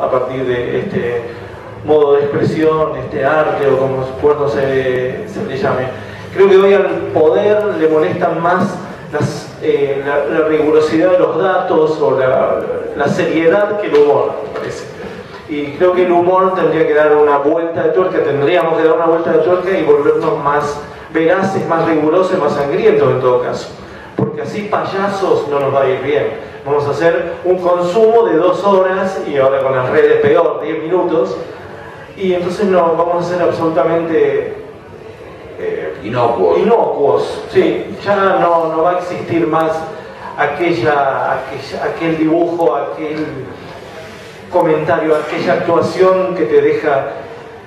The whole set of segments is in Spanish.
a partir de este modo de expresión, este arte o como cuerno se le llame. Creo que hoy al poder le molestan más la rigurosidad de los datos o la seriedad que el humor, me parece. Y creo que el humor tendría que dar una vuelta de tuerca, tendríamos que dar una vuelta de tuerca y volvernos más veraces, más rigurosos, más sangrientos en todo caso. Porque así payasos no nos va a ir bien. Vamos a hacer un consumo de 2 horas y ahora con las redes peor, 10 minutos. Y entonces no, vamos a ser absolutamente inocuos. Sí, ya no va a existir más aquel dibujo, aquel comentario, aquella actuación que te deja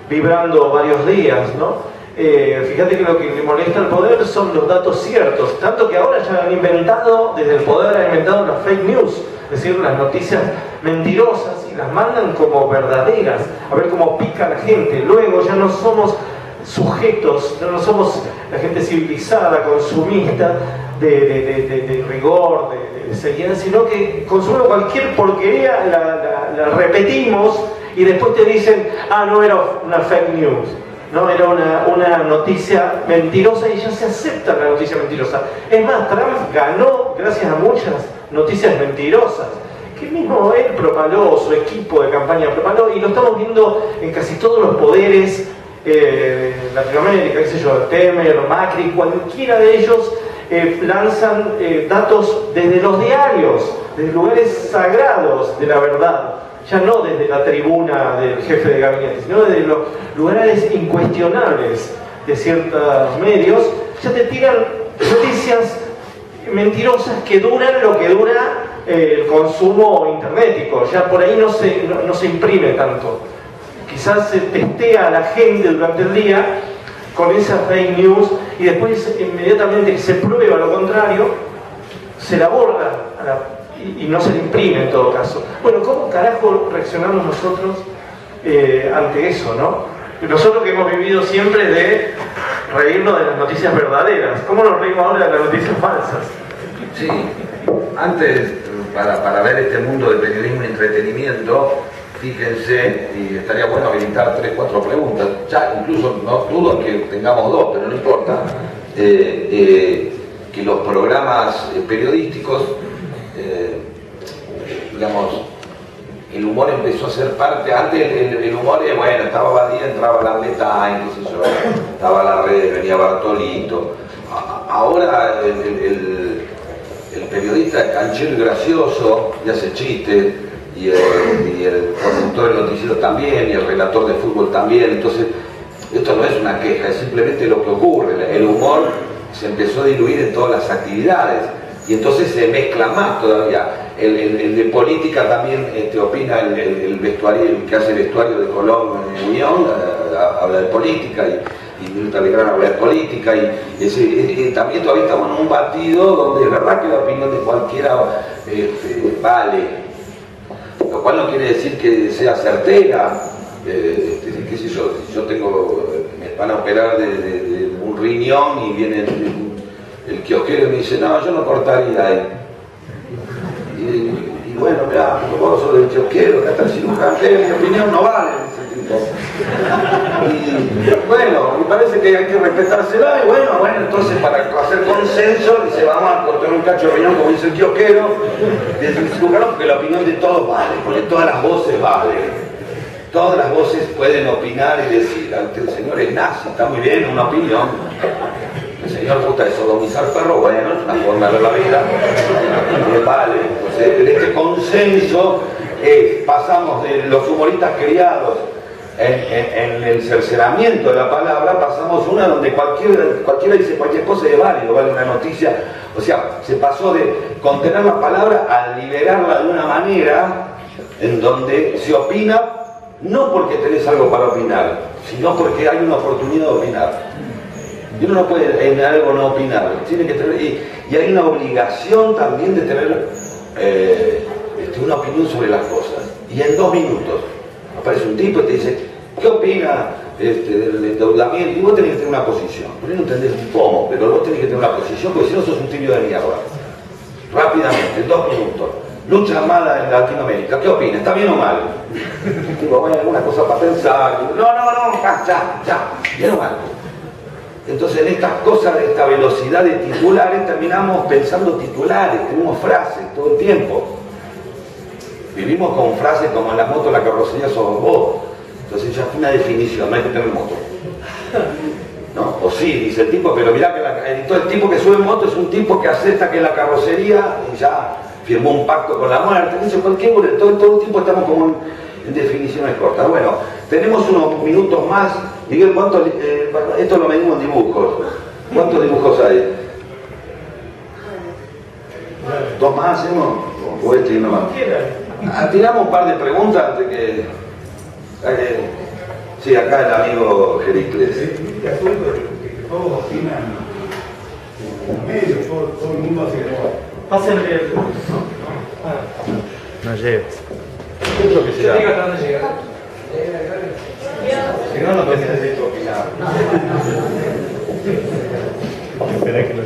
vibrando varios días, ¿no? Fíjate que lo que le molesta al poder son los datos ciertos, tanto que ahora ya han inventado, desde el poder han inventado las fake news, es decir, las noticias mentirosas, y las mandan como verdaderas, a ver cómo pica la gente. Luego ya no somos sujetos, no somos la gente civilizada, consumista de rigor, de seriedad, sino que consume cualquier porquería, la repetimos y después te dicen, ah, no era una fake news, no era una noticia mentirosa, y ya se acepta la noticia mentirosa. Es más, Trump ganó gracias a muchas noticias mentirosas que mismo él propaló, su equipo de campaña propaló, y lo estamos viendo en casi todos los poderes Latinoamérica, qué sé yo, Temer, Macri, cualquiera de ellos lanzan datos desde los diarios, desde lugares sagrados de la verdad, ya no desde la tribuna del jefe de gabinete, sino desde los lugares incuestionables de ciertos medios, ya te tiran noticias mentirosas que duran lo que dura el consumo internético, ya por ahí no se imprime tanto. Quizás se testea a la gente durante el día con esas fake news y después inmediatamente que se prueba lo contrario, se la borra y no se le imprime en todo caso. Bueno, ¿cómo carajo reaccionamos nosotros ante eso, no? Nosotros que hemos vivido siempre de reírnos de las noticias verdaderas, ¿cómo nos reímos ahora de las noticias falsas? Sí, antes, para ver este mundo de periodismo y entretenimiento, fíjense, y estaría bueno habilitar 3 o 4 preguntas, ya incluso no dudo que tengamos 2, pero no importa, que los programas periodísticos, digamos, el humor empezó a ser parte, antes el humor, bueno, estaba Badía, entraba la Meta, entonces yo, estaba la red, venía Bartolito, ahora el periodista es canchero y gracioso, y hace chistes, y el conductor del noticiero también, y el relator de fútbol también. Entonces, esto no es una queja, es simplemente lo que ocurre. El humor se empezó a diluir en todas las actividades y entonces se mezcla más todavía. El de política también opina el vestuario, el que hace el vestuario de Colón en Unión, habla de política, y Mirta Legrán habla de política, y también todavía estamos en un batido donde es verdad que la opinión de cualquiera vale. Lo cual no quiere decir que sea certera. Qué sé yo, si yo tengo, me van a operar de un riñón y viene el kiosquero y me dice, no, yo no cortaría ahí. Y bueno, mirá, vos sos del kiosquero, que hasta el cirujano, mi opinión no vale. Y bueno, me parece que hay que respetársela, y bueno, entonces para hacer consenso, dice, vamos a cortar un cacho de riñón, como dice el kiosquero, dice el cirujano, porque la opinión de todos vale, porque todas las voces valen. Todas las voces pueden opinar y decir, el señor es nazi, está muy bien, una opinión. El señor puta de sodomizar perro, bueno, es una forma de la vida, vale. Entonces, en este consenso pasamos de los humoristas criados en el cercenamiento de la palabra, pasamos una donde cualquiera dice cualquier cosa y vale una noticia. O sea, se pasó de contener la palabra a liberarla de una manera en donde se opina, no porque tenés algo para opinar, sino porque hay una oportunidad de opinar. Y uno no puede en algo no opinar, tiene que tener, y hay una obligación también de tener una opinión sobre las cosas. Y en 2 minutos aparece un tipo y te dice, ¿qué opina del endeudamiento? Y vos tenés que tener una posición. Vos no entendés cómo, pero vos tenés que tener una posición, porque si no sos un tibio de mierda. Rápidamente, en 2 minutos. lucha mala en Latinoamérica, ¿qué opina? ¿Está bien o mal? Digo, bueno, alguna cosa para pensar. Digo, no, ya, bien o mal. Entonces, en estas cosas, de esta velocidad de titulares, terminamos pensando titulares, tenemos frases todo el tiempo. Vivimos con frases como en la moto, la carrocería sos vos. Entonces ya es una definición, no hay que tener moto. ¿No? O sí, dice el tipo, pero mirá que el tipo que sube moto es un tipo que acepta que la carrocería y ya firmó un pacto con la muerte. Dice, cualquier todo el tiempo estamos como en definiciones cortas. Bueno, tenemos unos minutos más. Miguel, ¿cuántos? Esto lo medimos en dibujos. ¿Cuántos dibujos hay? 2 más hacemos, ¿no? O este y uno más. Tiramos un par de preguntas antes que... Sí, acá el amigo Jericles. Todos opinan los medios, todo el mundo hace que pásenle el tiempo. No llega. Yo que se diga hasta dónde llega. Si no, no te necesito opinar. Esperá que lo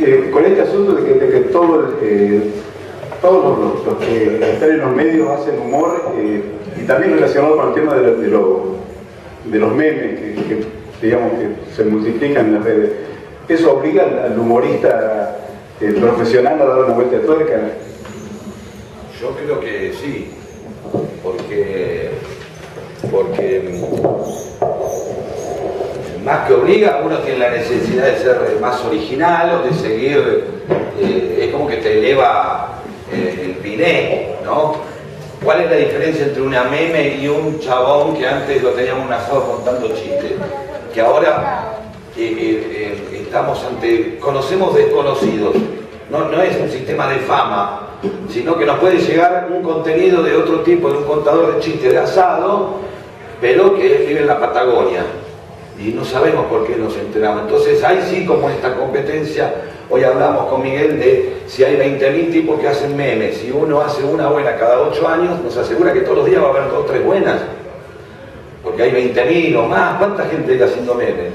tenga. Con este asunto de que todos los que están en los medios hacen humor, y también relacionado con el tema de los memes que digamos que se multiplican en las redes. ¿Eso obliga al humorista profesional a dar una vuelta de tuerca? Yo creo que sí, porque más que obliga, uno tiene la necesidad de ser más original o de seguir, es como que te eleva el piné, ¿no? ¿Cuál es la diferencia entre una meme y un chabón que antes lo teníamos un asado contando chistes? Que ahora estamos ante... conocemos desconocidos. No es un sistema de fama, sino que nos puede llegar un contenido de otro tipo, de un contador de chistes de asado, pero que vive en la Patagonia. Y no sabemos por qué nos enteramos. Entonces ahí sí, como esta competencia, hoy hablamos con Miguel de si hay 20.000 tipos que hacen memes. Si uno hace una buena cada 8 años, nos asegura que todos los días va a haber 2 o 3 buenas. Porque hay 20.000 o más. ¿Cuánta gente está haciendo memes?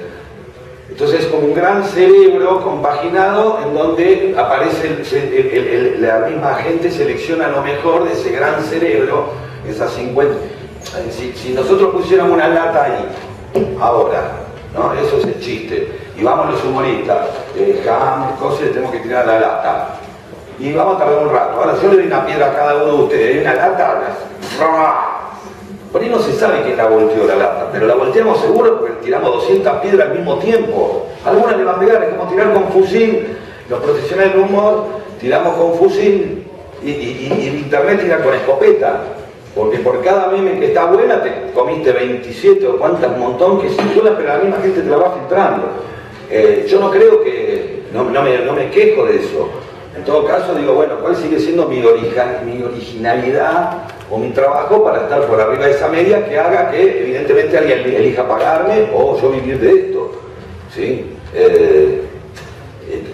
Entonces es como un gran cerebro compaginado en donde aparece la misma gente, selecciona lo mejor de ese gran cerebro, esas 50. Si nosotros pusiéramos una lata ahí, ahora, ¿no? Eso es el chiste. Y vamos los humoristas, jamás cosas tenemos que tirar a la lata. Y vamos a tardar un rato. Ahora, si yo le doy una piedra a cada uno de ustedes, una lata, por ahí no se sabe quién la volteó la lata, pero la volteamos seguro porque tiramos 200 piedras al mismo tiempo. Algunas le van a pegar, es como tirar con fusil. Los profesionales del humor tiramos con fusil y el internet tira con escopeta. Porque por cada meme que está buena te comiste 27 o cuantas, un montón que circula, pero la misma gente te la va filtrando. Yo no creo que... No me quejo de eso. En todo caso digo, bueno, ¿cuál sigue siendo mi originalidad o mi trabajo para estar por arriba de esa media que haga que evidentemente alguien elija pagarme o yo vivir de esto? ¿Sí?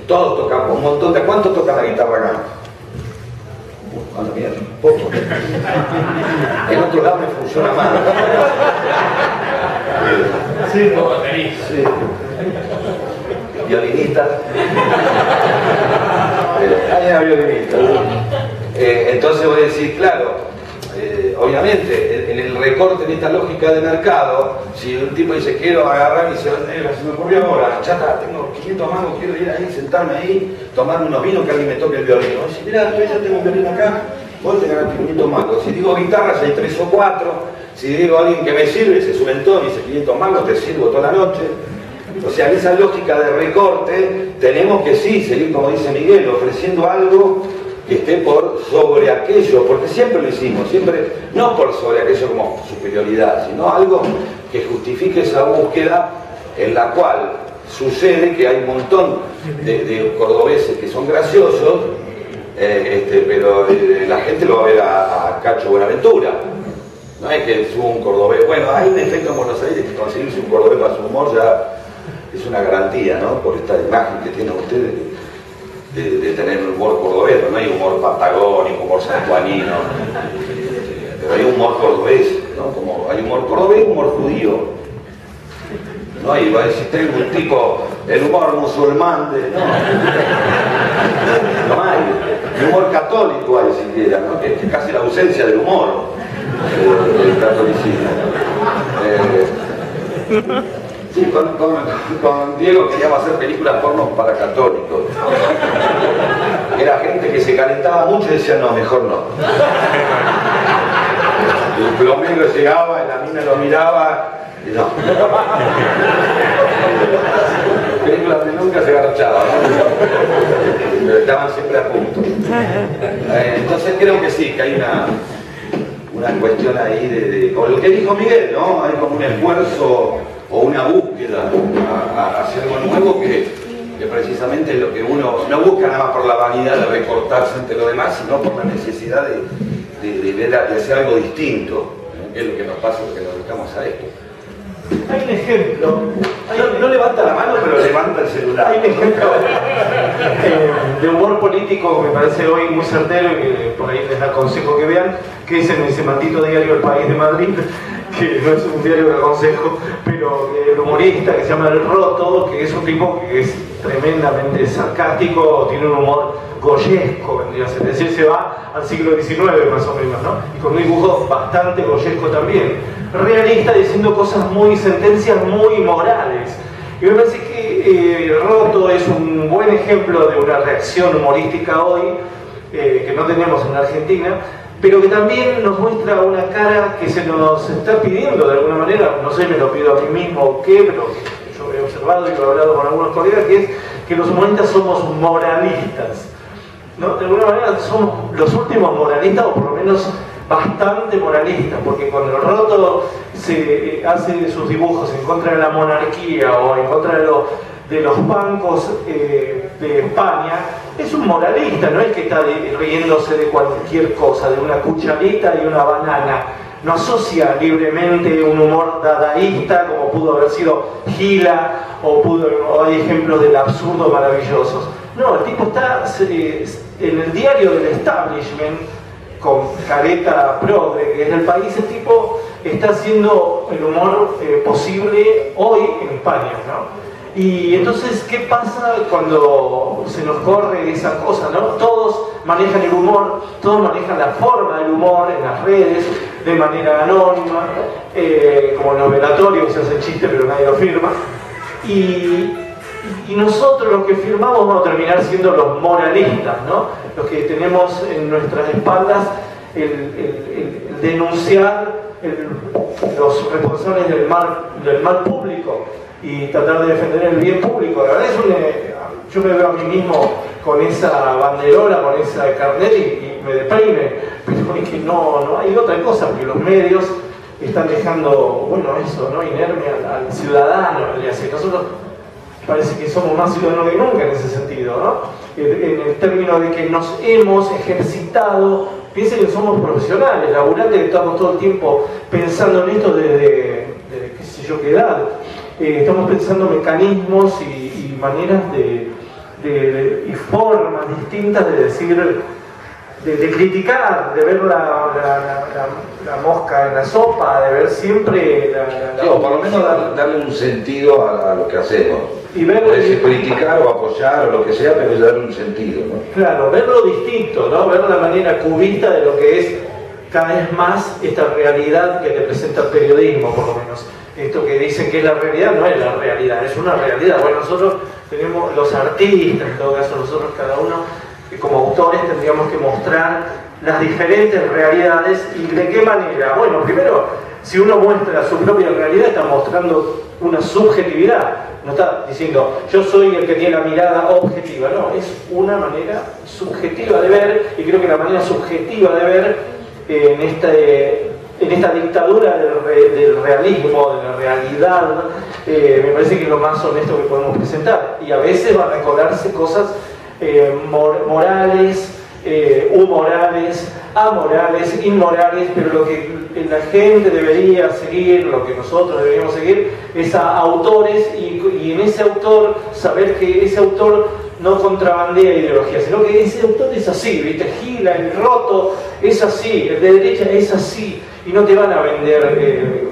Todos tocamos un montón de... ¿Cuántos tocan la guitarra acá? Mierda, poco. En otro lado me funciona mal. Sí, no, sí. Violinistas. Hay una violinista. Entonces voy a decir, claro, obviamente, en el recorte, en esta lógica de mercado, si un tipo dice quiero agarrar y se me ocurrió ahora, chata, tengo 500 mangos, quiero ir ahí, sentarme ahí, tomar unos vinos, que alguien me toque el violín. Si mirá, yo ya tengo un violín acá, vos te ganas 500 mangos. Si digo guitarras hay 3 o 4, si digo a alguien que me sirve, se suben todos, me dice 500 mangos, te sirvo toda la noche. O sea, en esa lógica de recorte, tenemos que sí, seguir como dice Miguel, ofreciendo algo que esté por sobre aquello, porque siempre lo hicimos, siempre, no por sobre aquello como superioridad, sino algo que justifique esa búsqueda en la cual sucede que hay un montón de cordobeses que son graciosos, pero la gente lo va a ver a Cacho Buenaventura. No es que suba un cordobés, bueno, hay un efecto en Buenos Aires que conseguirse un cordobés para su humor ya es una garantía, ¿no? Por esta imagen que tienen ustedes de tener un humor cordobés, no hay humor patagónico, humor sanjuanino, pero hay humor cordobés, ¿no? Como hay humor cordobés, humor judío, ¿no? Y va a existir un tipo, el humor musulmán, de, ¿no? No hay. El humor católico hay siquiera, ¿no? Que es casi la ausencia del humor del catolicismo. Sí, con Diego queríamos hacer películas porno para católicos. Era gente que se calentaba mucho y decía, no, mejor no. El plomero llegaba, la mina lo miraba, y no. Películas que nunca se garchaban, ¿no? Pero estaban siempre a punto. Entonces creo que sí, que hay una cuestión ahí de con lo que dijo Miguel, ¿no? Hay como un esfuerzo o una búsqueda hacia algo nuevo que precisamente es lo que uno no busca nada más por la vanidad de recortarse entre los demás, sino por la necesidad de hacer algo distinto, que es lo que nos pasa porque nos dedicamos a esto. Hay un ejemplo. No levanta la mano, pero levanta el celular. Hay un ejemplo de humor político que me parece hoy muy certero y que por ahí les da consejo que vean, que es en ese maldito diario El País de Madrid, que no es un diario que aconsejo, pero el humorista que se llama El Roto, que es un tipo que es tremendamente sarcástico, tiene un humor goyesco, vendría a ser, es decir, se va al siglo XIX más o menos, ¿no? Y con un dibujo bastante goyesco también, realista, diciendo cosas muy, sentencias muy morales. Y me parece que Roto es un buen ejemplo de una reacción humorística hoy, que no tenemos en la Argentina, pero que también nos muestra una cara que se nos está pidiendo de alguna manera, no sé, me lo pido a mí mismo o qué, pero yo he observado y lo he hablado con algunos colegas, que es que los humoristas somos moralistas, ¿no? De alguna manera somos los últimos moralistas, o por lo menos bastante moralistas, porque cuando el Roto se hace sus dibujos en contra de la monarquía o en contra de los bancos de España, es un moralista, no es que está riéndose de cualquier cosa, de una cucharita y una banana. No asocia libremente un humor dadaísta, como pudo haber sido Gila, o hay ejemplos del absurdo maravillosos. No, el tipo está en el diario del establishment, con careta progre, que es El País, el tipo está haciendo el humor posible hoy en España, ¿no? Y entonces, ¿qué pasa cuando se nos corre esa cosa, ¿no? Todos manejan el humor, todos manejan la forma del humor en las redes, de manera anónima, como novelatorio, que se hace el chiste pero nadie lo firma. Y nosotros los que firmamos vamos a terminar siendo los moralistas, ¿no? Los que tenemos en nuestras espaldas el denunciar los responsables del mal público y tratar de defender el bien público. La verdad es yo me veo a mí mismo con esa banderola, con esa carnet y me deprime, pero es que no hay otra cosa, porque los medios están dejando, bueno, eso, ¿no? Inerme al ciudadano. Nosotros parece que somos más ciudadanos que nunca en ese sentido, ¿no? En el término de que nos hemos ejercitado. Piensen que somos profesionales, laburantes, que estamos todo el tiempo pensando en esto desde qué sé yo qué edad. Estamos pensando mecanismos y maneras y formas distintas de decir, de criticar, de ver la mosca en la sopa, de ver siempre o por lo menos darle un sentido a lo que hacemos. Y verlo, criticar o apoyar o lo que sea, pero darle un sentido, ¿no? Claro, verlo distinto, ¿no? Ver la manera cubista de lo que es cada vez más esta realidad que representa el periodismo, por lo menos. Esto que dicen que es la realidad no es la realidad, es una realidad. Bueno, nosotros tenemos, los artistas, en todo caso nosotros cada uno, como autores tendríamos que mostrar las diferentes realidades. ¿Y de qué manera? Bueno, primero, si uno muestra su propia realidad está mostrando una subjetividad. No está diciendo, yo soy el que tiene la mirada objetiva. No, es una manera subjetiva de ver, y creo que la manera subjetiva de ver en esta dictadura del realismo, de la realidad, me parece que es lo más honesto que podemos presentar. Y a veces van a colarse cosas morales, humorales, amorales, inmorales, pero lo que la gente debería seguir, lo que nosotros deberíamos seguir, es a autores y en ese autor, saber que ese autor no contrabandea ideología, sino que ese autor es así, ¿viste? Gila, El Roto, es así, el de derecha es así, y no te van a vender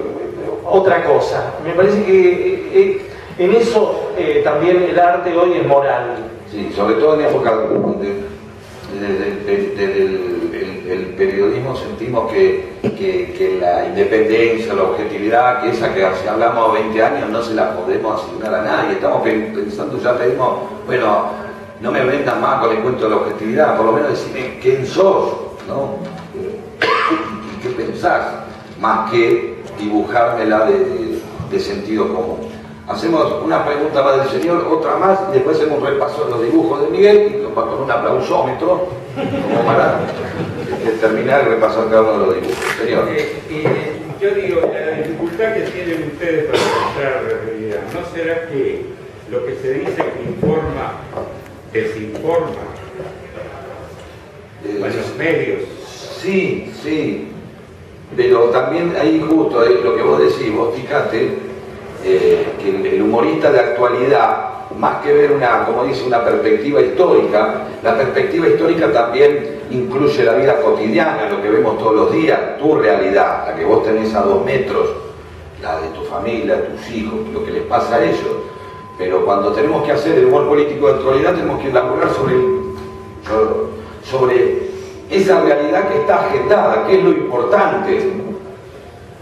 otra cosa. Me parece que en eso también el arte hoy es moral. Sí, sobre todo en época del periodismo sentimos que la independencia, la objetividad, que esa que si hablamos 20 años no se la podemos asignar a nadie. Estamos pensando, ya pedimos, bueno, no me vendas más con el cuento de la objetividad, por lo menos decime quién sos, ¿no? ¿Y qué pensás? Más que dibujármela de sentido común. Hacemos una pregunta más del señor, otra más, y después hacemos un repaso de los dibujos de Miguel, y con un aplausómetro, como para terminar y repasar cada uno de los dibujos. Señor. Yo digo, la dificultad que tienen ustedes para mostrar la realidad, ¿no será que lo que se dice que informa, desinforma? Para los medios. Sí, sí. Pero también ahí justo, lo que vos decís, vos fijate, que el humorista de actualidad, más que ver una, como dice, una perspectiva histórica, la perspectiva histórica también incluye la vida cotidiana, lo que vemos todos los días, tu realidad, la que vos tenés a 2 metros, la de tu familia, tus hijos, lo que les pasa a ellos. Pero cuando tenemos que hacer el humor político de actualidad, tenemos que elaborar sobre esa realidad que está agendada, que es lo importante.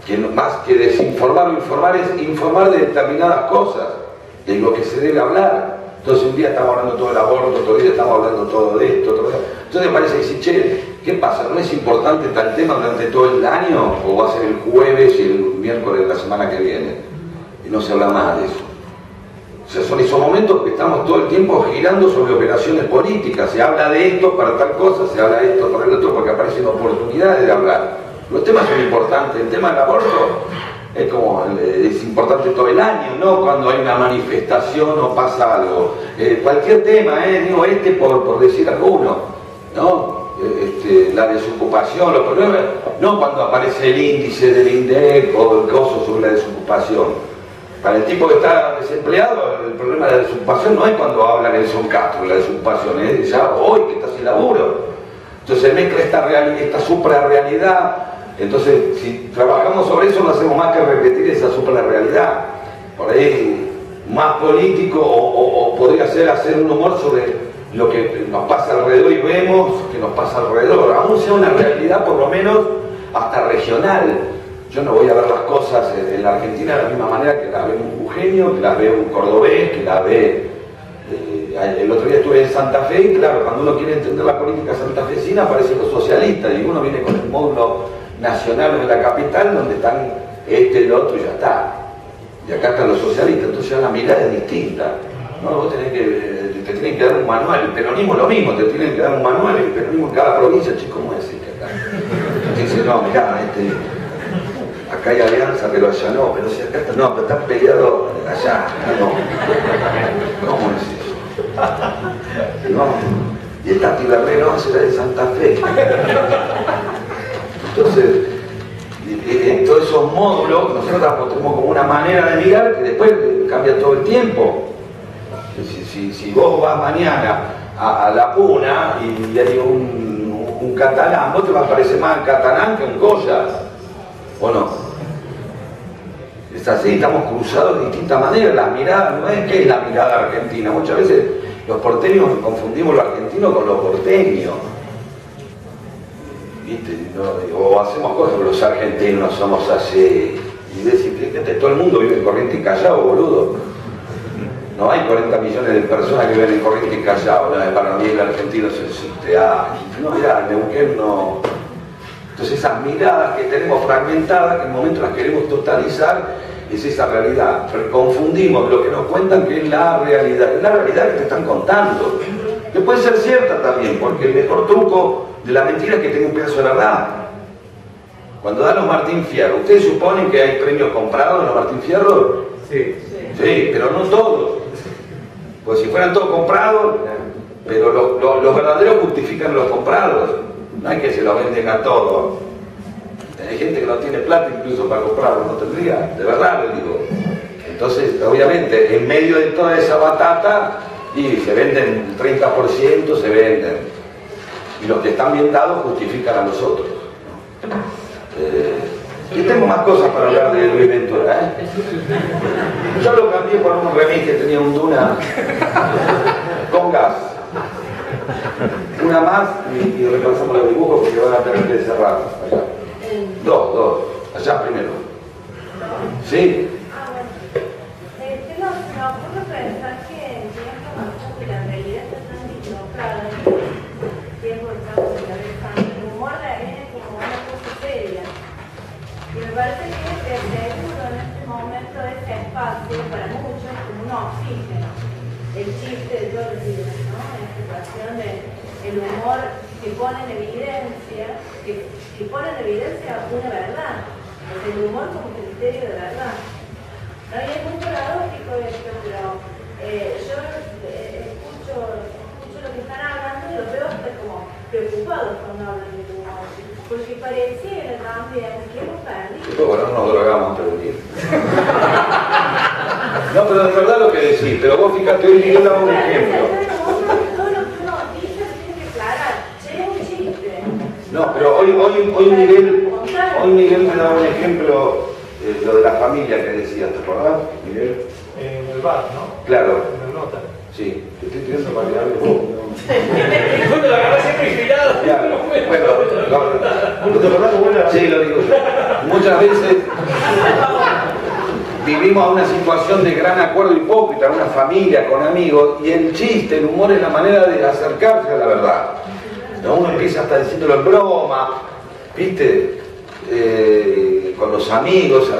Que más que desinformar o informar, es informar de determinadas cosas, de lo que se debe hablar. Entonces un día estamos hablando todo del aborto, otro día estamos hablando todo de esto, otro día. Entonces me parece decir, che, ¿qué pasa? ¿No es importante tal tema durante todo el año? ¿O va a ser el jueves y el miércoles de la semana que viene? Y no se habla más de eso. O sea, son esos momentos que estamos todo el tiempo girando sobre operaciones políticas. Se habla de esto para tal cosa, se habla de esto para el otro, porque aparecen oportunidades de hablar. Los temas son importantes, el tema del aborto es como, es importante todo el año, no cuando hay una manifestación o pasa algo. Cualquier tema, digo este por decir alguno, ¿no? La desocupación, los problemas, no cuando aparece el índice del INDEC o el coso sobre la desocupación. Para el tipo que está desempleado, el problema de la desocupación no es cuando hablan el Son Castro, la desocupación es ya hoy que está sin laburo. Entonces mezcla esta suprarrealidad. Entonces, si trabajamos sobre eso, no hacemos más que repetir esa suprarrealidad. Por ahí, más político, o podría ser hacer un humor sobre lo que nos pasa alrededor y vemos que nos pasa alrededor. Aún sea una realidad, por lo menos, hasta regional. Yo no voy a ver las cosas en la Argentina de la misma manera que las ve un jujeño, que las ve un cordobés, que las ve... El otro día estuve en Santa Fe y claro, cuando uno quiere entender la política santafesina aparecen los socialistas y uno viene con el módulo nacional de la capital donde están el otro y ya está. Y acá están los socialistas, entonces ya la mirada es distinta. ¿No? Vos tenés te tienen que dar un manual, el peronismo es lo mismo, te tienen que dar un manual, el peronismo en cada provincia, chicos, ¿cómo es que acá? Entonces, no, mirá, acá hay alianza, pero allá no, pero si acá está, no, pero están peleados allá, no. ¿Cómo es eso? No, y esta Tiberré no será de Santa Fe. Entonces, en todos esos módulos, nosotros tenemos como una manera de mirar que después cambia todo el tiempo. Si vos vas mañana a La Puna y hay un catalán, vos te vas a parecer más catalán que un collas, ¿o no? Es así, estamos cruzados de distintas maneras. La mirada no es que es la mirada argentina. Muchas veces los porteños confundimos lo argentino con los porteños. ¿Viste? No, o hacemos cosas, pero los argentinos somos así. Y decir, todo el mundo vive en Corrientes y Callao, boludo. No hay 40 millones de personas que viven en Corrientes y Callao. No, para mí el argentino es el no, mirá, el Neuquén no. Entonces esas miradas que tenemos fragmentadas, que en el momento las queremos totalizar, es esa realidad. Pero confundimos lo que nos cuentan que es la realidad que te están contando. Que puede ser cierta también, porque el mejor truco de la mentira es que tenga un pedazo de verdad. Cuando dan los Martín Fierro, ¿ustedes suponen que hay premios comprados en los Martín Fierro? Sí. Sí, pero no todos. Pues si fueran todos comprados, pero los verdaderos justifican los comprados. No hay que se lo venden a todos. Hay gente que no tiene plata incluso para comprarlo, no tendría, de verdad lo digo. Entonces, obviamente, en medio de toda esa batata, y se venden el 30%, se venden. Y los que están bien dados justifican a los otros. más cosas para hablar de Luis Ventura, ¿eh? Yo lo cambié por un remis que tenía un Duna con gas. Una más y repasamos los dibujos porque van a tener que cerrar allá. Dos. Allá primero. ¿Sí? Para muchos como un oxígeno, el chiste de todos los días, ¿no? La explicación del humor que pone en evidencia, que pone en evidencia una verdad, el humor como criterio de verdad. No, y es muy paradójico esto, pero yo escucho lo que están hablando y lo veo hasta como preocupados cuando hablan del humor, porque pareciera también que hemos perdido. Bueno, nos drogamos todo el día. No, pero es verdad lo que decís, pero vos fíjate, hoy yo daba un ejemplo. Todo lo que uno dice tiene que aclarar, che, es un chiste. No, pero hoy Miguel me daba un ejemplo, lo de la familia que decías, ¿te acordás, Miguel? En el bar, ¿no? Claro. En la nota. Sí, te estoy tirando para mirar vos. Yo te lo agarré siempre inspirado. Bueno, no. ¿Te acordás cómo era? Sí, lo digo yo. Muchas veces vivimos una situación de gran acuerdo hipócrita, una familia con amigos, y el chiste, el humor es la manera de acercarse a la verdad. ¿No? Uno empieza hasta diciéndolo en broma, ¿viste? Con los amigos,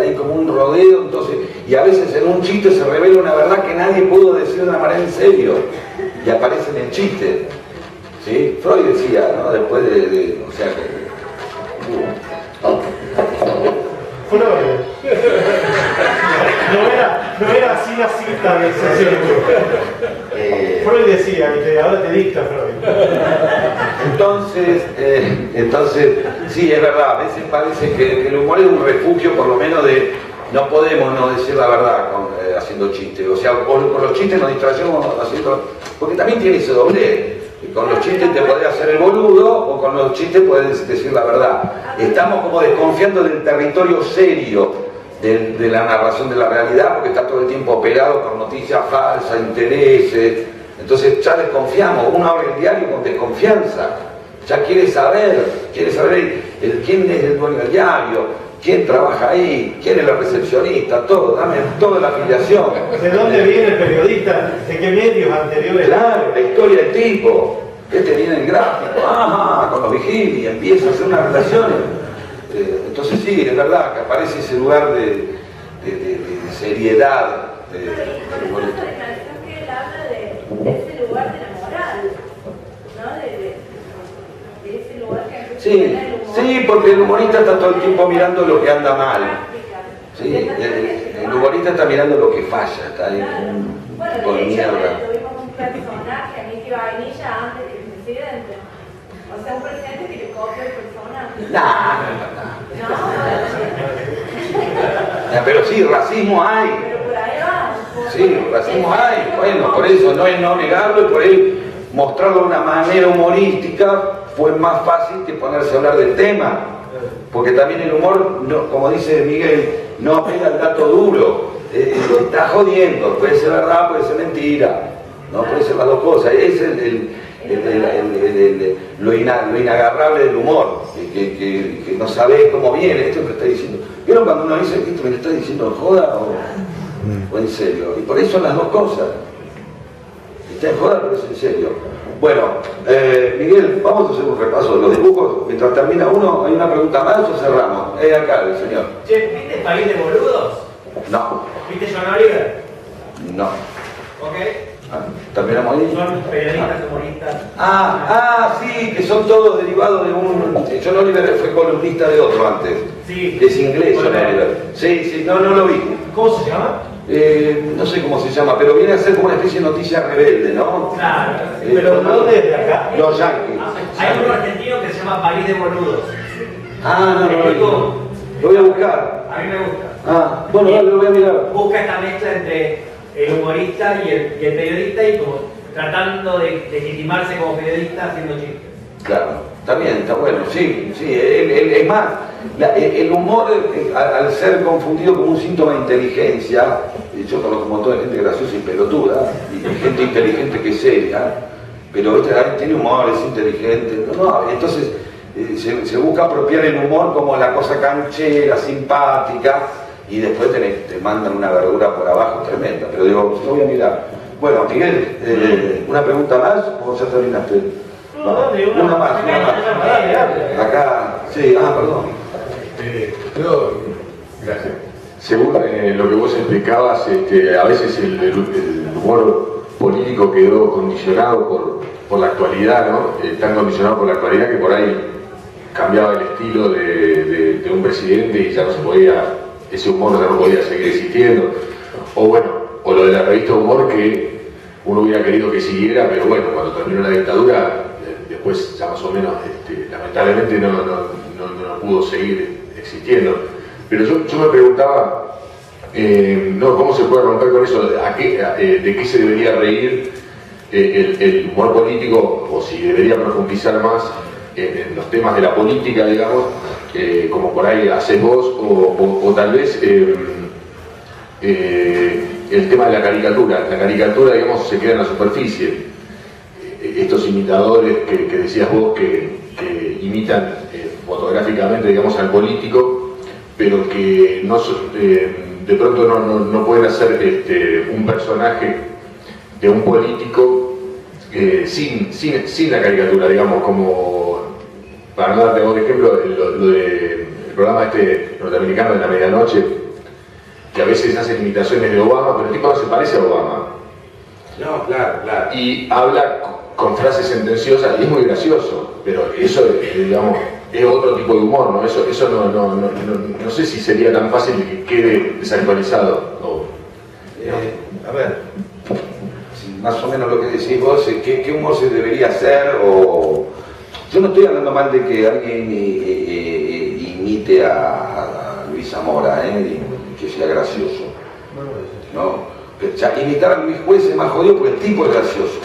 hay como un rodeo, entonces, y a veces en un chiste se revela una verdad que nadie pudo decir de una manera en serio, y aparece en el chiste. ¿Sí? Freud decía, ¿no? Después de o sea que... No era así la cita de ese Freud decía, y ahora te dicta Freud. Entonces, sí, es verdad, a veces parece que el humor es un refugio, por lo menos de no podemos no decir la verdad haciendo chistes. O sea, con los chistes nos distrayemos haciendo... Porque también tiene ese doble. Con los chistes te podés hacer el boludo o con los chistes podés decir la verdad. Estamos como desconfiando del territorio serio de la narración de la realidad porque está todo el tiempo operado por noticias falsas, intereses. Entonces ya desconfiamos, una hora el diario con desconfianza. Ya quiere saber quién es el dueño del diario, quién trabaja ahí, quién es la recepcionista, todo, dame toda la afiliación. ¿De dónde viene el periodista? ¿De qué medios anteriores? Claro, la historia del tipo, este viene en gráfico, con los vigiles, empieza a hacer unas relaciones. Entonces sí, es verdad que aparece ese lugar de seriedad. Pero incluso la canción que él habla de ese lugar de la moral, ¿no? De ese lugar que... Sí, porque el humorista está todo el tiempo mirando lo que anda mal. Sí, el humorista está mirando lo que falla, está ahí con mierda. Tuvimos un personaje a Mickey Vainilla antes que el presidente. O sea, un presidente que le copia el personaje. No. Pero sí, racismo hay. Pero por ahí va. Sí, racismo hay. Bueno, por eso no es no negarlo y por ahí mostrarlo de una manera humorística fue más fácil que ponerse a hablar del tema, porque también el humor, no, como dice Miguel, no pega el dato duro, lo está jodiendo, puede ser verdad, puede ser mentira, no puede ser las dos cosas, es lo inagarrable del humor, que no sabés cómo viene, esto que está diciendo. ¿Vieron cuando uno dice, esto me lo está diciendo en joda o en serio? Y por eso las dos cosas, está en joda pero es en serio. Bueno, Miguel, vamos a hacer un repaso de los dibujos. Mientras termina uno, ¿hay una pregunta más o cerramos? Es acá el señor. Che, ¿viste el país de boludos? No. ¿Viste John Oliver? No. ¿Ok? ¿Terminamos ahí? Son periodistas humoristas. Sí, que son todos derivados de un... John Oliver fue columnista de otro antes. Sí. Es inglés, John Oliver. Sí, no lo vi. ¿Cómo se llama? No sé cómo se llama, pero viene a ser como una especie de noticia rebelde, ¿no? Claro, pero no desde acá. Los yanquis. Hay un argentino que se llama País de Boludos. No. Lo voy a buscar. A mí me gusta. Bueno, dale, lo voy a mirar. Busca esta mezcla entre el humorista y el periodista y como tratando de legitimarse como periodista haciendo chistes. Claro, está bien, está bueno, sí, es más. El humor, al ser confundido como un síntoma de inteligencia, yo conozco un montón de gente graciosa y pelotuda, y gente inteligente que es seria, pero tiene humor, es inteligente, no, entonces se busca apropiar el humor como la cosa canchera, simpática, y después te mandan una verdura por abajo tremenda, pero digo, no voy a mirar. Bueno, Miguel, ¿una pregunta más o ya terminaste? No, una más. Acá, sí, perdón. Yo, gracias. Según lo que vos explicabas, a veces el humor político quedó condicionado por la actualidad, ¿no? Tan condicionado por la actualidad que por ahí cambiaba el estilo de un presidente y ya no se podía, ese humor ya no podía seguir existiendo. O bueno, o lo de la revista Humor que uno hubiera querido que siguiera, pero bueno, cuando terminó la dictadura, después ya más o menos, lamentablemente no pudo seguir existiendo. Pero yo me preguntaba, ¿cómo se puede romper con eso? ¿De qué se debería reír el humor político? O si debería profundizar más en los temas de la política, digamos, como por ahí haces vos, o tal vez el tema de la caricatura. La caricatura, digamos, se queda en la superficie. Estos imitadores que decías vos que imitan fotográficamente, digamos, al político, pero que no, de pronto no pueden hacer un personaje de un político sin la caricatura, digamos, como para no darte un ejemplo, el programa norteamericano de la medianoche, que a veces hace imitaciones de Obama, pero el tipo no se parece a Obama. No, claro. Y habla con frases sentenciosas y es muy gracioso, pero eso, digamos, es otro tipo de humor, ¿no? Eso no sé si sería tan fácil que quede desactualizado. A ver, más o menos lo que decís vos, ¿qué humor se debería hacer? O yo no estoy hablando mal de que alguien imite a Luisa Mora, que sea gracioso, ¿no? O sea, imitar a Luis Juez es más jodido porque el tipo es gracioso.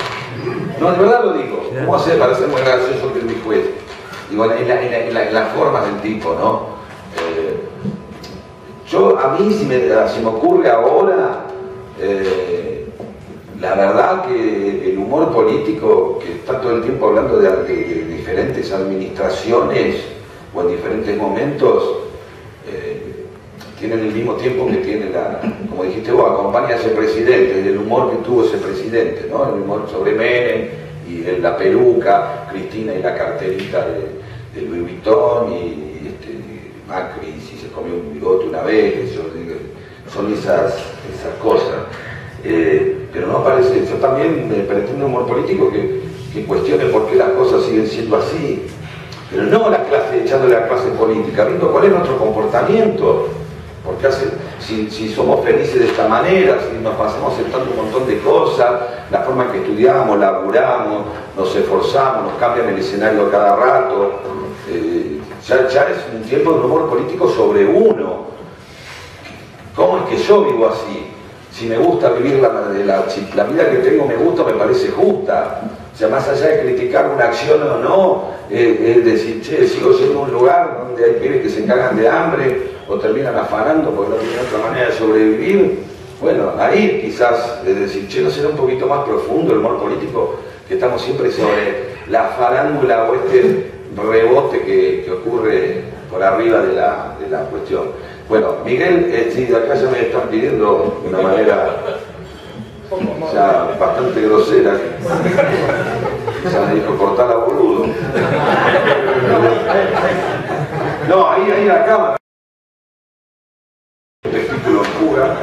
No, de verdad lo digo. ¿Cómo hacer para ser más gracioso que Luis Juez? Digo, en las formas del tipo, ¿no? A mí, si me ocurre ahora, la verdad que el humor político, que está todo el tiempo hablando de diferentes administraciones o en diferentes momentos, tienen el mismo tiempo que tiene como dijiste vos, acompaña a ese presidente, del humor que tuvo ese presidente, ¿no? El humor sobre Menem y de la peluca, Cristina y la carterita de Louis Vuitton, y Macri, si se comió un bigote una vez, son esas cosas. Pero no parece, yo también pretendo un humor político que cuestione por qué las cosas siguen siendo así, pero no la clase, echándole a la clase política, viendo cuál es nuestro comportamiento. Porque si somos felices de esta manera, si nos pasamos aceptando un montón de cosas, la forma en que estudiamos, laburamos, nos esforzamos, nos cambian el escenario a cada rato, ya es un tiempo de humor político sobre uno. ¿Cómo es que yo vivo así? Si me gusta vivir la vida que tengo, me gusta, me parece justa. O sea, más allá de criticar una acción o no, es decir, che, sigo siendo un lugar donde hay pibes que se cagan de hambre o terminan afanando porque no tienen otra manera de sobrevivir. Bueno, ahí quizás es decir, che, no será un poquito más profundo el humor político, que estamos siempre sobre la farándula o rebote que ocurre por arriba de la cuestión. Bueno, Miguel, acá ya me están pidiendo de una manera ya bastante grosera, ya me dijo cortar a boludo. No, ahí la cámara, el testículo en fuga,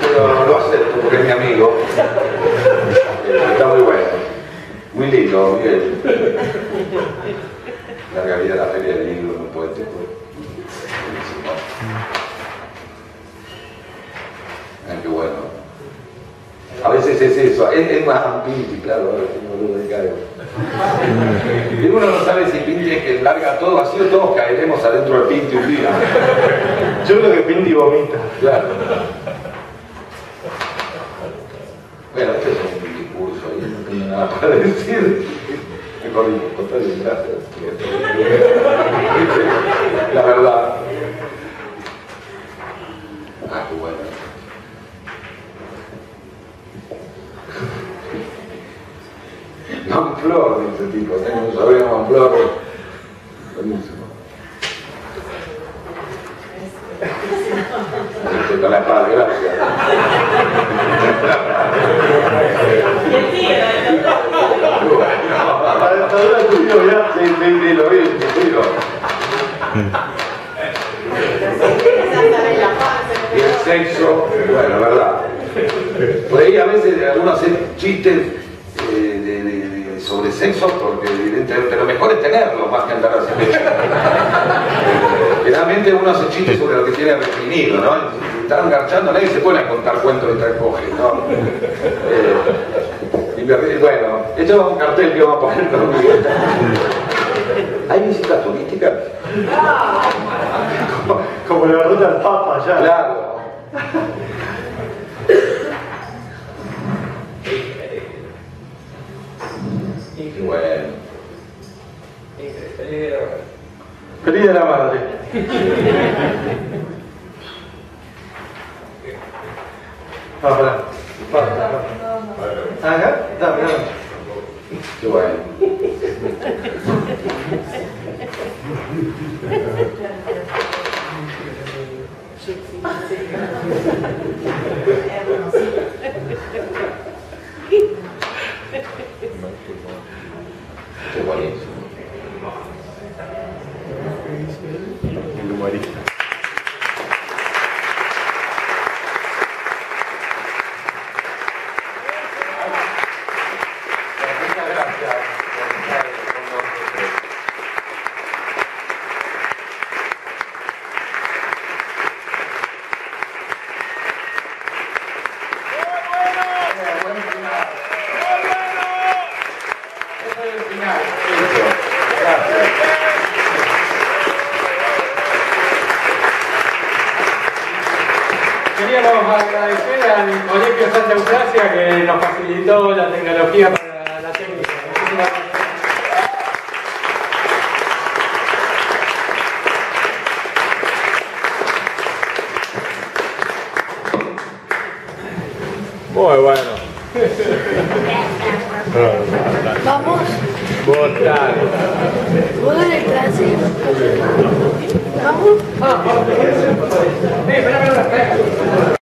pero lo acepto porque es mi amigo, está muy bueno, muy lindo, Miguel. La realidad de la Feria del Libro no puede ser. Qué bueno. A veces es eso, es más un pinti, claro, ahora tengo duda de cargo. Y uno no sabe si pinti es que larga todo, así o todos caeremos adentro del pinti un día. Yo creo que pinti vomita. Claro. Bueno, este es un discurso ahí, no tengo nada para decir. Me corrí, contrario, gracias. Pronúncialo. Siento la paz, gracias. Y el sexo, bueno, verdad. Por ahí a veces algunos hacen chistes sobre sexo, porque evidentemente lo mejor es tenerlo más que andar haciendo chistes. Generalmente uno hace chistes sobre lo que tiene definido, ¿no? Si están garchando, nadie se pone a contar cuentos de tal coge, ¿no? Y bueno, esto es un cartel que vamos a poner con un billete. ¿Hay visitas turísticas? Como la ruta del Papa, ya. Claro. Bueno. Feliz de la madre. Para. Ajá, dame, dame. Qué bueno. Qué buenísimo. El humorista.